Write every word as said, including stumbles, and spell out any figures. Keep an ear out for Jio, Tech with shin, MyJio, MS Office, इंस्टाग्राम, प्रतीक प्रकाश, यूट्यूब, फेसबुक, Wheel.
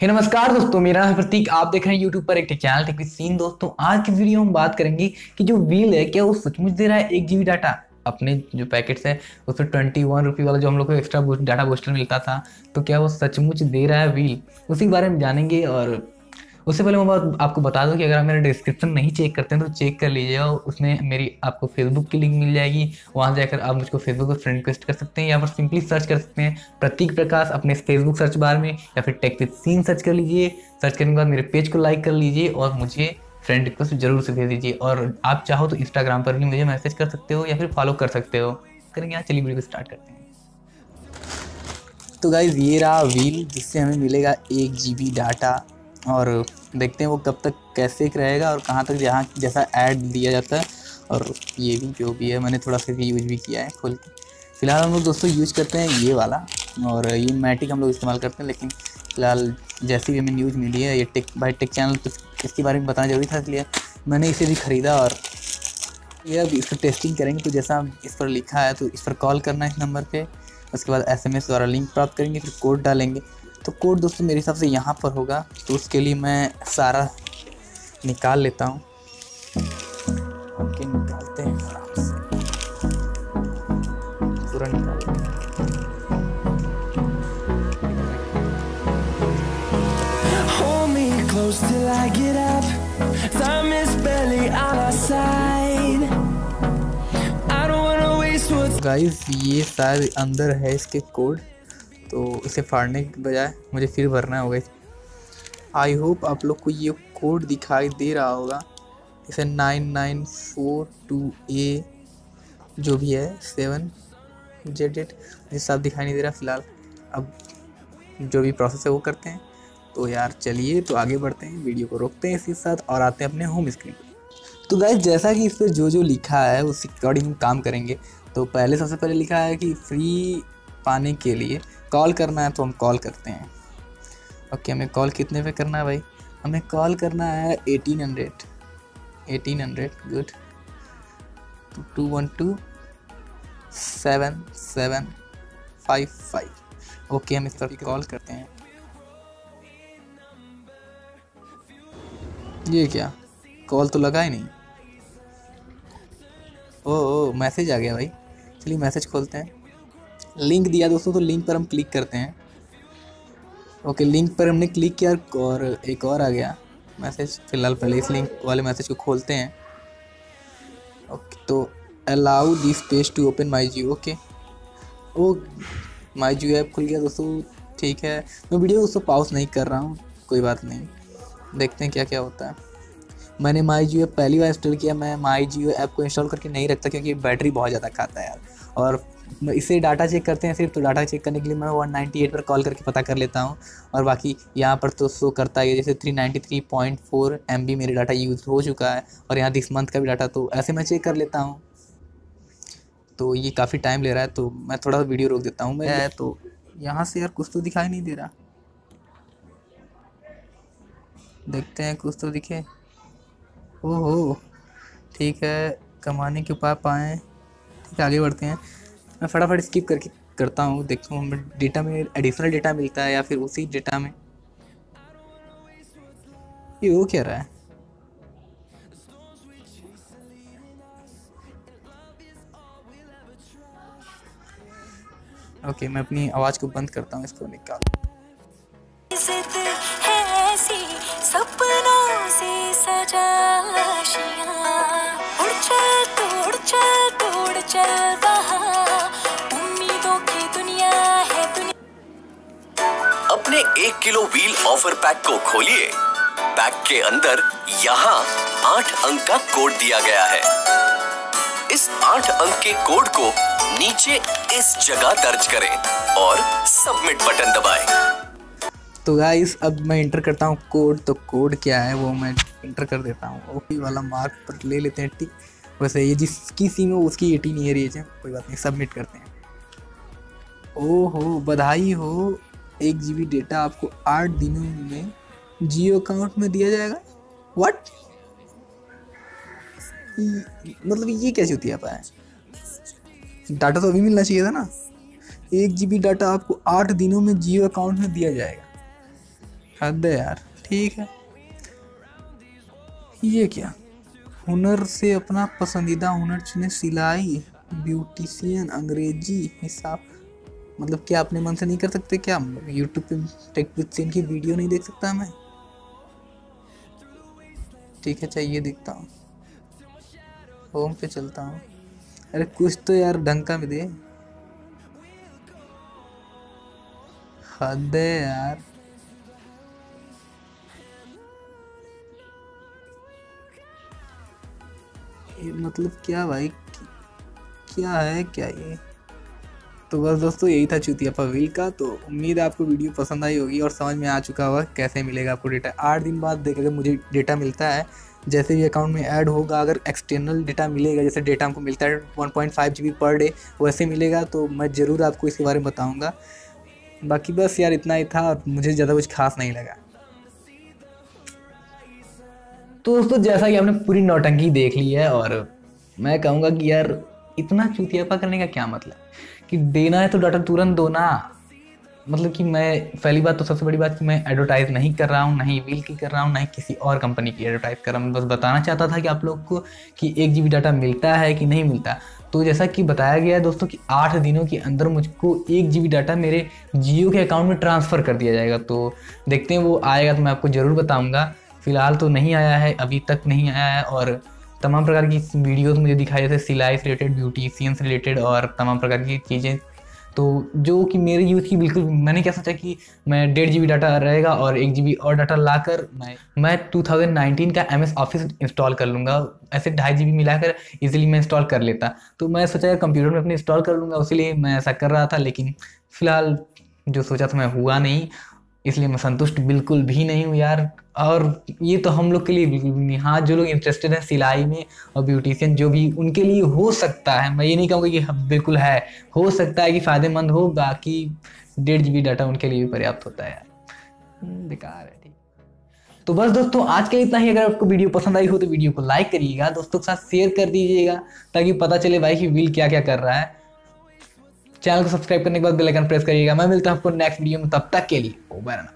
हे नमस्कार दोस्तों, मेरा नाम है प्रतीक। आप देख रहे हैं यूट्यूब पर एक चैनल टेक विद सीन। दोस्तों आज की वीडियो हम बात करेंगे कि जो व्हील है क्या वो सचमुच दे रहा है एक जीबी डाटा। अपने जो पैकेट्स है उसमें ट्वेंटी वन रुपी वाला जो हम लोग को एक्स्ट्रा डाटा बूस्टर मिलता था, तो क्या वो सचमुच दे रहा है व्हील, उसी के बारे में जानेंगे। और उससे पहले मैं आपको बता दूं कि अगर आप मेरा डिस्क्रिप्शन नहीं चेक करते हैं तो चेक कर लीजिएगा। उसमें मेरी आपको फेसबुक की लिंक मिल जाएगी, वहाँ जाकर आप मुझको फेसबुक पर फ्रेंड रिक्वेस्ट कर सकते हैं या फिर सिंपली सर्च कर सकते हैं प्रतीक प्रकाश अपने फेसबुक सर्च बार में, या फिर टेक विद सीन सर्च कर लीजिए। सर्च करने के बाद मेरे पेज को लाइक कर लीजिए और मुझे फ्रेंड रिक्वेस्ट जरूर से भेज दीजिए। और आप चाहो तो इंस्टाग्राम पर भी मुझे मैसेज कर सकते हो या फिर फॉलो कर सकते हो। करेंगे यहाँ, चलिए वीडियो स्टार्ट करते हैं। तो गाइज ये रहा व्हील जिससे हमें मिलेगा एक जी बी डाटा, और देखते हैं वो कब तक कैसे रहेगा और कहाँ तक जहाँ जैसा ऐड दिया जाता है। और ये भी जो भी है मैंने थोड़ा सा भी यूज भी किया है खोल के। फ़िलहाल हम लोग दोस्तों यूज़ करते हैं ये वाला, और ये मैटिक हम लोग इस्तेमाल करते हैं। लेकिन फ़िलहाल जैसी भी हमें न्यूज़ मिली है, ये टेक बाय टेक चैनल तो इसके बारे में बताना जरूरी था, इसलिए मैंने इसे भी ख़रीदा। और ये अब इस पर टेस्टिंग करेंगे, तो जैसा इस पर लिखा है तो इस पर कॉल करना है इस नंबर पर। उसके बाद एस एम एस द्वारा लिंक प्राप्त करेंगे, फिर कोड डालेंगे। तो कोड दोस्तों मेरे हिसाब से यहाँ पर होगा, तो उसके लिए मैं सारा निकाल लेता हूँ। ओके, निकालते हैं आराम से, पूरा निकालते हैं। Hold me close till I get up. Time is barely on our side. I don't wanna waste what's. Guys, ये शायद अंदर है इसके कोड, तो इसे फाड़ने के बजाय मुझे फिर भरना होगा। आई होप आप लोग को ये कोड दिखाई दे रहा होगा। इसे nine nine four two A जो भी है सेवन जेड एट मुझे साफ दिखाई नहीं दे रहा फ़िलहाल। अब जो भी प्रोसेस है वो करते हैं। तो यार चलिए तो आगे बढ़ते हैं, वीडियो को रोकते हैं इसके साथ और आते हैं अपने होम स्क्रीन पर। तो गाइस जैसा कि इस पर जो जो लिखा है उसके अकॉर्डिंग हम काम करेंगे। तो पहले सबसे पहले लिखा है कि फ्री पाने के लिए कॉल करना है, तो हम कॉल करते हैं। ओके okay, हमें कॉल कितने पे करना है भाई? हमें कॉल करना है eighteen hundred eighteen hundred. Good. Two one two seven seven five five. Okay, हम इस पर कॉल करते हैं। ये क्या, कॉल तो लगा ही नहीं। ओ ओ मैसेज आ गया भाई। चलिए मैसेज खोलते हैं। लिंक दिया दोस्तों, तो लिंक पर हम क्लिक करते हैं। ओके, लिंक पर हमने क्लिक किया और एक और आ गया मैसेज। फ़िलहाल पहले इस लिंक वाले मैसेज को खोलते हैं। ओके, तो allow this page to open my Jio. Okay, oh my Jio app खुल गया दोस्तों। ठीक है, मैं वीडियो उसको पॉज नहीं कर रहा हूँ, कोई बात नहीं। देखते हैं क्या क्या होता है। मैंने माई जियो ऐप पहली बार इंस्टॉल किया। मैं माई जियो ऐप को इंस्टॉल करके नहीं रखता क्योंकि बैटरी बहुत ज़्यादा खाता है यार। और इसे डाटा चेक करते हैं सिर्फ, तो डाटा चेक करने के लिए मैं वन नाइन्टी एट पर कॉल करके पता कर लेता हूं। और बाकी यहां पर तो शो करता है जैसे three ninety three point four MB मेरे डाटा यूज़ हो चुका है, और यहां दिस मंथ का भी डाटा, तो ऐसे मैं चेक कर लेता हूं। तो ये काफ़ी टाइम ले रहा है, तो मैं थोड़ा वीडियो रोक देता हूँ मैं। तो यहाँ से यार कुछ तो दिखाई नहीं दे रहा, देखते हैं कुछ तो दिखे। ओहो ठीक है, कमाने के उपाय पाएँ। ठीक है, आगे बढ़ते हैं। मैं फटाफट स्किप करके करता हूँ, देखता हूँ हमें डेटा में एडिशनल डेटा मिलता है या फिर उसी डेटा में। ये वो क्या रहा है? ओके, मैं अपनी आवाज़ को बंद करता हूँ, इसको निकाल। सपनों से सजा उड़ चल तोड़ चल तोड़ चल अपने एक किलो व्हील ऑफर पैक को खोलिए। पैक के अंदर यहाँ आठ अंक का कोड दिया गया है। इस आठ अंक के कोड को नीचे इस जगह दर्ज करें और सबमिट बटन दबाएं। तो गाइस अब मैं इंटर करता हूँ कोड। तो कोड क्या है वो मैं इंटर कर देता हूँ। ओके वाला मार्क पर ले लेते हैं। ठीक, वैसे ये जिसकी सिम हो उसकी एटीन ईयर एज है, कोई बात नहीं। सबमिट करते हैं। ओहो बधाई हो, एक जीबी डेटा आपको आठ दिनों में जियो अकाउंट में दिया जाएगा। व्हाट मतलब, ये क्या चुतिया पाया? डाटा तो अभी मिलना चाहिए था ना। एक जीबी डाटा आपको आठ दिनों में जियो अकाउंट में दिया जाएगा। हद है यार। ठीक है, ये क्या हुनर से अपना पसंदीदा हुनर चुने, सिलाई, ब्यूटिशियन, अंग्रेजी, हिसाब। मतलब क्या अपने मन से नहीं कर सकते क्या? यूट्यूब पे टेक विद की वीडियो नहीं देख सकता मैं? ठीक है चाहिए, देखता हूँ। होम पे चलता हूँ। अरे कुछ तो यार ढंग का भी दे। हद है यार। ये मतलब क्या भाई, क्या है क्या ये? तो बस दोस्तों यही था चूतिया पर व्हील का। तो उम्मीद है आपको वीडियो पसंद आई होगी और समझ में आ चुका होगा कैसे मिलेगा आपको डेटा। आठ दिन बाद देख अगर मुझे डेटा मिलता है, जैसे भी अकाउंट में ऐड होगा, अगर एक्सटर्नल डेटा मिलेगा, जैसे डेटा हमको मिलता है one point five GB per day वैसे मिलेगा, तो मैं ज़रूर आपको इसके बारे में बताऊँगा। बाकी बस यार इतना ही था और मुझे ज़्यादा कुछ खास नहीं लगा। तो दोस्तों जैसा कि हमने पूरी नौटंकी देख ली है, और मैं कहूँगा कि यार इतना चूतियापा करने का क्या मतलब, कि देना है तो डाटा तुरंत दो ना। मतलब कि मैं पहली बात तो सबसे बड़ी बात कि मैं एडवर्टाइज़ नहीं कर रहा हूँ, नहीं व्हील की कर रहा हूँ, नहीं किसी और कंपनी की एडवर्टाइज़ कर रहा हूँ। बस बताना चाहता था कि आप लोग को कि एक जी बी डाटा मिलता है कि नहीं मिलता। तो जैसा कि बताया गया है दोस्तों कि आठ दिनों के अंदर मुझको एक जी बी डाटा मेरे जियो के अकाउंट में ट्रांसफ़र कर दिया जाएगा। तो देखते हैं वो आएगा तो मैं आपको ज़रूर बताऊँगा। फ़िलहाल तो नहीं आया है, अभी तक नहीं आया है। और तमाम प्रकार की वीडियोस मुझे दिखाई, जैसे सिलाई से रिलेटेड, ब्यूटीशियंस रिलेटेड और तमाम प्रकार की चीज़ें, तो जो कि मेरे यूज़ की बिल्कुल। मैंने क्या सोचा कि मैं डेढ़ जी बी डाटा रहेगा और एक जी बी और डाटा लाकर मैं मैं टू थाउजेंड नाइनटीन का एम एस ऑफिस इंस्टॉल कर लूँगा। ऐसे ढाई जी बी मिलाकर ईजिली मैं इंस्टॉल कर लेता। तो मैं सोचा कंप्यूटर में अपने इंस्टॉल कर लूँगा, उसीलिए मैं ऐसा कर रहा था। लेकिन फ़िलहाल जो सोचा था मैं हुआ नहीं, इसलिए मैं संतुष्ट बिल्कुल भी नहीं हूँ यार। और ये तो हम लोग के लिए बिल्कुल नहीं। हाँ, जो लोग इंटरेस्टेड हैं सिलाई में और ब्यूटीशियन जो भी, उनके लिए हो सकता है, मैं ये नहीं कहूँगा कि बिल्कुल है, हो सकता है कि फ़ायदेमंद हो। बाकी डेढ़ जी बी डाटा उनके लिए भी पर्याप्त होता है यार, बेकार है। ठीक, तो बस दोस्तों आज का इतना ही। अगर आपको वीडियो पसंद आई हो तो वीडियो को लाइक करिएगा, दोस्तों के साथ शेयर कर दीजिएगा ताकि पता चले भाई कि व्हील क्या क्या कर रहा है। चैनल को सब्सक्राइब करने के बाद बेल आइकन प्रेस करिएगा। मैं मिलता हूँ आपको नेक्स्ट वीडियो में, तब तक के लिए ओवर एंड आउट।